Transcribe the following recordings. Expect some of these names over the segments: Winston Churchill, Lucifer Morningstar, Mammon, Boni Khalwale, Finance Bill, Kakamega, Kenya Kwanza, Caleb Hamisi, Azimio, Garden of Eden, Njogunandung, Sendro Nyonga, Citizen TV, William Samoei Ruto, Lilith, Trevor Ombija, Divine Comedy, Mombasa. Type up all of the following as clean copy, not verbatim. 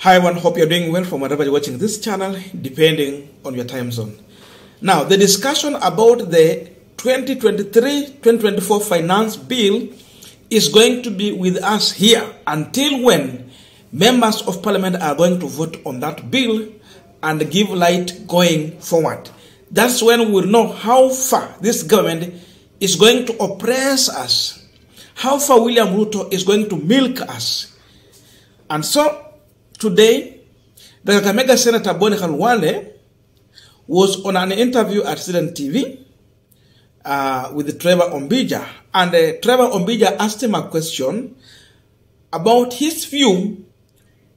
Hi everyone, hope you're doing well from wherever you're watching this channel, depending on your time zone. Now, the discussion about the 2023-2024 finance bill is going to be with us here until when members of parliament are going to vote on that bill and give light going forward. That's when we'll know how far this government is going to oppress us, how far William Ruto is going to milk us. And so, today, the Kakamega Senator Boni Khalwale was on an interview at Citizen TV with Trevor Ombija. And Trevor Ombija asked him a question about his view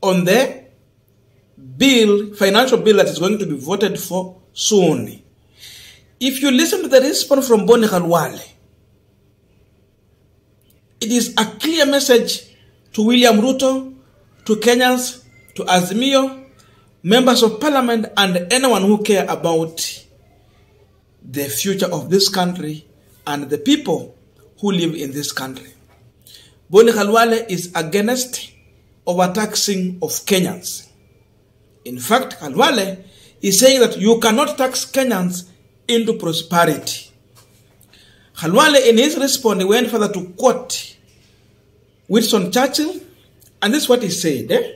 on the bill, financial bill that is going to be voted for soon. If you listen to the response from Boni Khalwale, it is a clear message to William Ruto, to Kenyans, to Azimio, members of parliament, and anyone who care about the future of this country and the people who live in this country. Boni Khalwale is against overtaxing of Kenyans. In fact, Khalwale is saying that you cannot tax Kenyans into prosperity. Khalwale, in his response, went further to quote Winston Churchill, and this is what he said.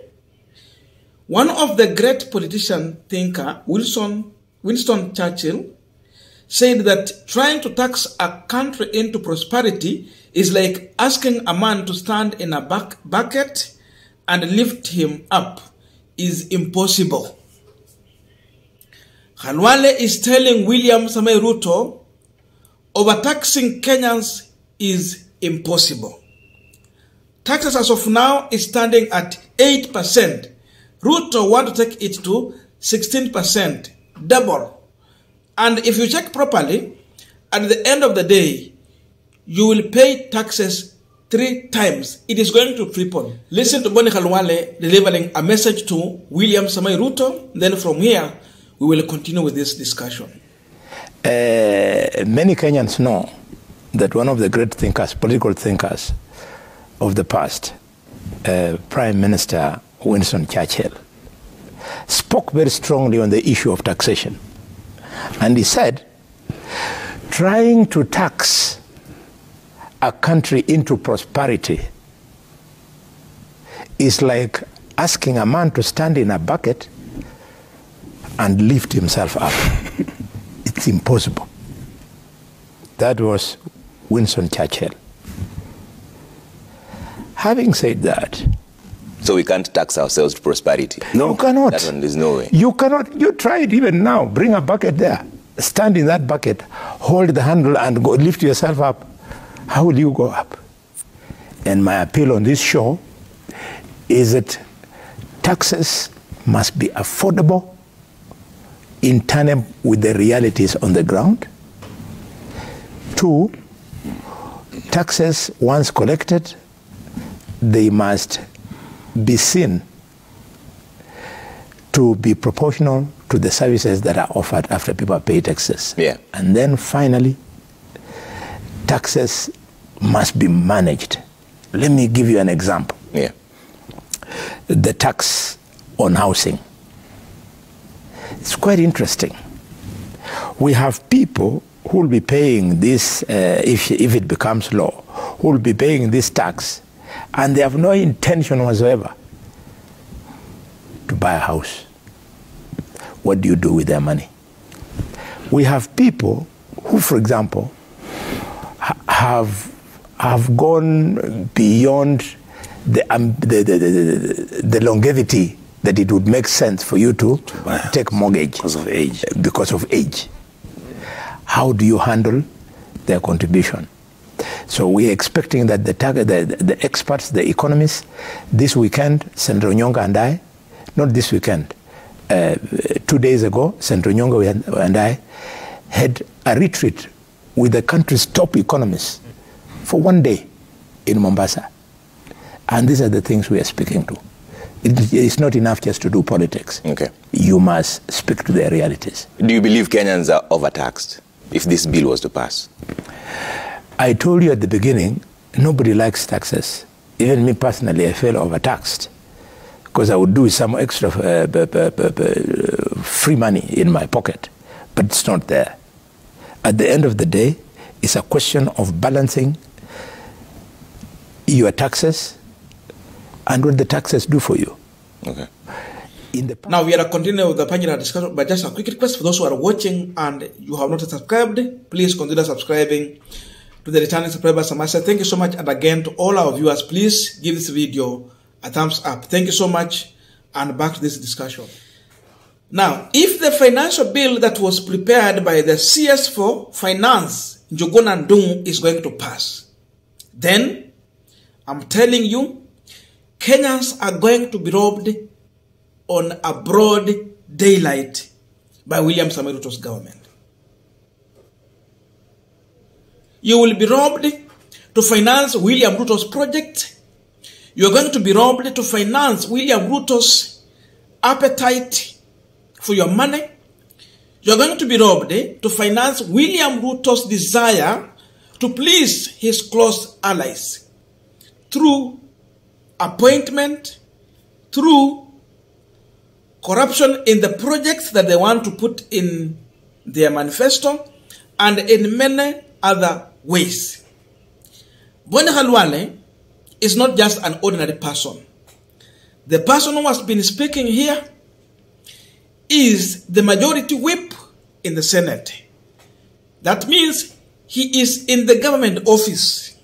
One of the great politician thinker, Winston Churchill, said that trying to tax a country into prosperity is like asking a man to stand in a bucket and lift him up. Is impossible. Khalwale is telling William Samoei Ruto, overtaxing Kenyans is impossible. Taxes as of now is standing at 8%. Ruto want to take it to 16%, double. And if you check properly, at the end of the day, you will pay taxes 3 times. It is going to triple. Listen to Boni Khalwale delivering a message to William Samoei Ruto. Then from here, we will continue with this discussion. Many Kenyans know that one of the great thinkers, political thinkers, of the past, Prime Minister Winston Churchill, spoke very strongly on the issue of taxation. And he said, trying to tax a country into prosperity is like asking a man to stand in a bucket and lift himself up. It's impossible. That was Winston Churchill. Having said that, so we can't tax ourselves to prosperity. No, you cannot. That one, there's no way. You cannot. You try it even now. Bring a bucket there. Stand in that bucket. Hold the handle and go lift yourself up. How will you go up? And my appeal on this show is that taxes must be affordable in tandem with the realities on the ground. 2, taxes once collected, they must be seen to be proportional to the services that are offered after people pay taxes. Yeah. And then finally, taxes must be managed. Let me give you an example. Yeah. The tax on housing. It's quite interesting. We have people who will be paying this, if it becomes law, who will be paying this tax, and they have no intention whatsoever to buy a house. What do you do with their money? We have people who, for example, have gone beyond the longevity that it would make sense for you to take mortgage. Because of age. Because of age. How do you handle their contribution? So we're expecting that the experts, the economists, this weekend, Sendro Nyonga and I, not this weekend, 2 days ago, Sendro Nyonga and I had a retreat with the country's top economists for 1 day in Mombasa. And these are the things we are speaking to. It's not enough just to do politics. Okay. You must speak to their realities. Do you believe Kenyans are overtaxed if this bill was to pass? I told you at the beginning, nobody likes taxes. Even me personally, I feel overtaxed. because I would do some extra free money in my pocket, but it's not there. At the end of the day, it's a question of balancing your taxes and what the taxes do for you. Okay. Now we are continuing with the panel discussion, but just a quick request for those who are watching and you have not subscribed, please consider subscribing. To the returning subscribers, thank you so much, and again to all our viewers, please give this video a thumbs up. Thank you so much, and back to this discussion. Now, if the financial bill that was prepared by the CS for Finance, Njogunandung, is going to pass, then I'm telling you, Kenyans are going to be robbed on a broad daylight by William Samoei Ruto's government. You will be robbed to finance William Ruto's project. You are going to be robbed to finance William Ruto's appetite for your money. You are going to be robbed to finance William Ruto's desire to please his close allies through appointment, through corruption in the projects that they want to put in their manifesto, and in many other ways. Bwana Khalwale is not just an ordinary person. The person who has been speaking here is the majority whip in the Senate. That means he is in the government office.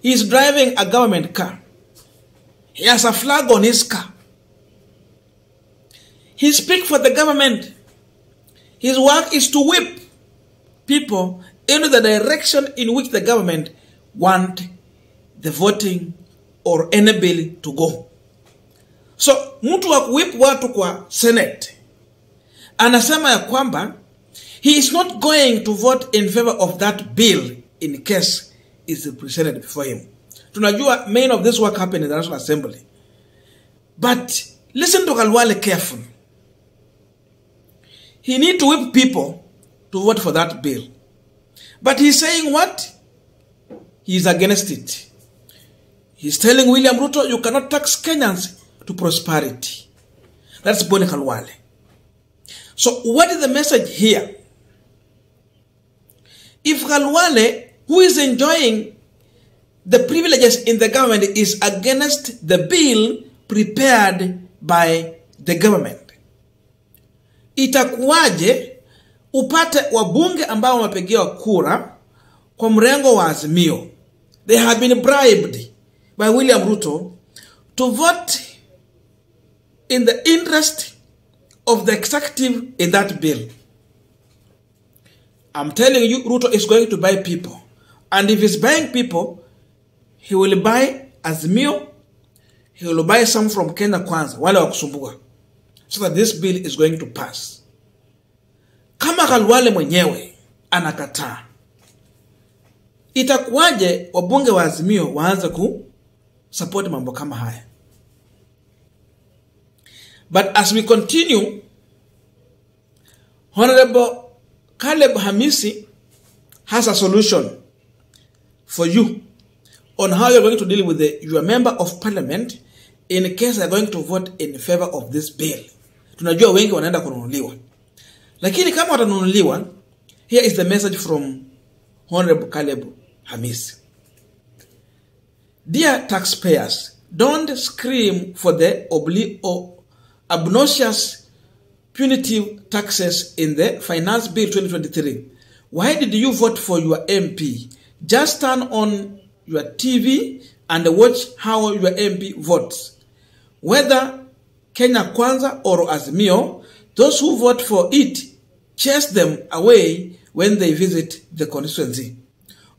He is driving a government car. He has a flag on his car. He speaks for the government. His work is to whip people into the direction in which the government want the voting or any bill to go. So, mtu wa kuwipwa watu kwa Senate, anasema ya kwamba, he is not going to vote in favor of that bill in case it's presented before him. Tunajua, main of this work happened in the National Assembly. But, listen to Khalwale carefully. He need to whip people to vote for that bill. But he's saying what? He's against it. He's telling William Ruto, you cannot tax Kenyans to prosperity. That's Bwana Khalwale. So what is the message here? If Khalwale, who is enjoying the privileges in the government, is against the bill prepared by the government, itakuwaje upate wabunge ambao wamepigiwa kura kwa mrengo wa Azimio? They have been bribed by William Ruto to vote in the interest of the executive in that bill. I'm telling you, Ruto is going to buy people. And if he's buying people, he will buy Azimio, he will buy some from Kenya Kwanza, wale wa kusumbuka, so that this bill is going to pass. Kama Khalwale mwenyewe anakataa, itakuwaje wabunge wa Azimio waanze ku support mambo kama haya? But as we continue, Honorable Caleb Hamisi has a solution for you on how you're going to deal with your member of parliament in case they're going to vote in favor of this bill. Tunajua wengi wanaenda kununuliwa. Lakini kama watanunuliwa, here is the message from Honorable Caleb Hamisi. Dear taxpayers, don't scream for the obnoxious punitive taxes in the Finance Bill 2023. Why did you vote for your MP? Just turn on your TV and watch how your MP votes. Whether Kenya Kwanza or Azimio, those who vote for it, chase them away when they visit the constituency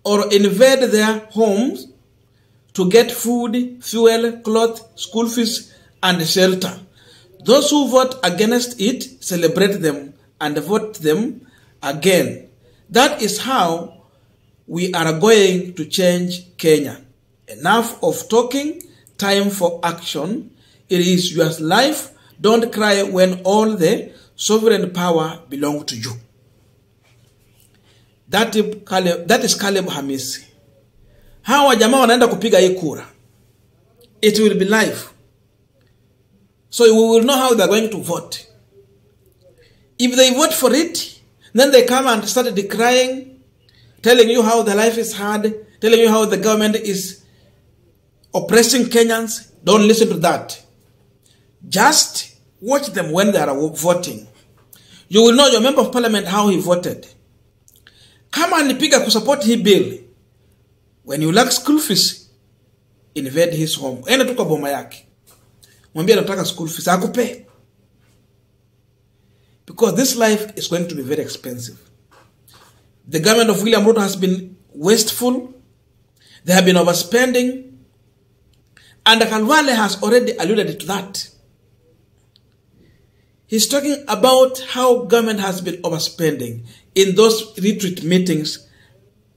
or invade their homes to get food, fuel, cloth, school fees, and shelter. Those who vote against it, celebrate them and vote them again. That is how we are going to change Kenya. Enough of talking, time for action. It is your life. Don't cry when all the sovereign power belong to you. That is Caleb Hamisi. Hawa jamaa wanaenda kupiga hii kura. It will be live. So we will know how they are going to vote. If they vote for it, then they come and start decrying, telling you how the life is hard, telling you how the government is oppressing Kenyans. Don't listen to that. Just watch them when they are voting. You will know your member of parliament how he voted. Kama alipiga kusupport hii bill, when you lack school fees, invade his home. Enda tuka boma yake. Mwambia nataka school fees. Akupe. Because this life is going to be very expensive. The government of William Ruto has been wasteful. They have been overspending. And Kalwale has already alluded to that. He's talking about how government has been overspending in those retreat meetings,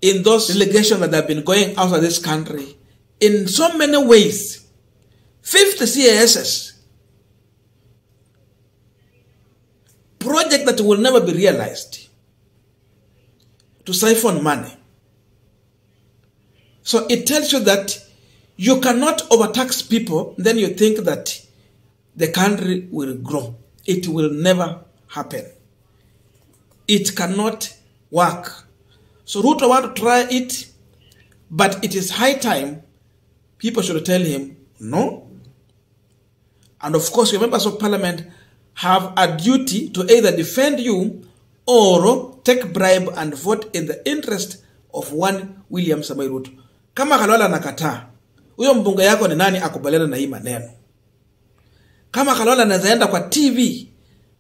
in those delegations that have been going out of this country, in so many ways. 50 CASs. Project that will never be realized. To siphon money. So it tells you that you cannot overtax people, then you think that the country will grow. It will never happen. It cannot work. So Ruto want to try it, but it is high time people should tell him no. And of course, your members of parliament have a duty to either defend you or take bribe and vote in the interest of one William Samoei Ruto. Kama Kalwala nakataa, uyo mbunge yako ni nani akubaliana na hii maneno? Kama Kalwala nazaenda kwa TV,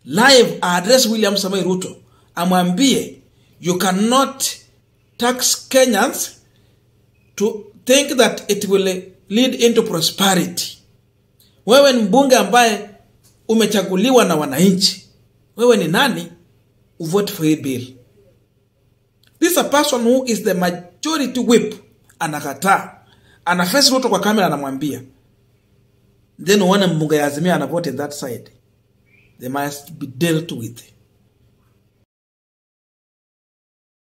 live address William Samoei Ruto, amwambie, you cannot tax Kenyans to think that it will lead into prosperity. Wewe ni mbunge ambaye umechaguliwa na wananchi. Wewe ni nani? Vote for a bill. This is a person who is the majority whip. Anakataa. Anafesi Ruto kwa kamera anamwambia. Then one mbunge ya Azimio anavote that side. They must be dealt with.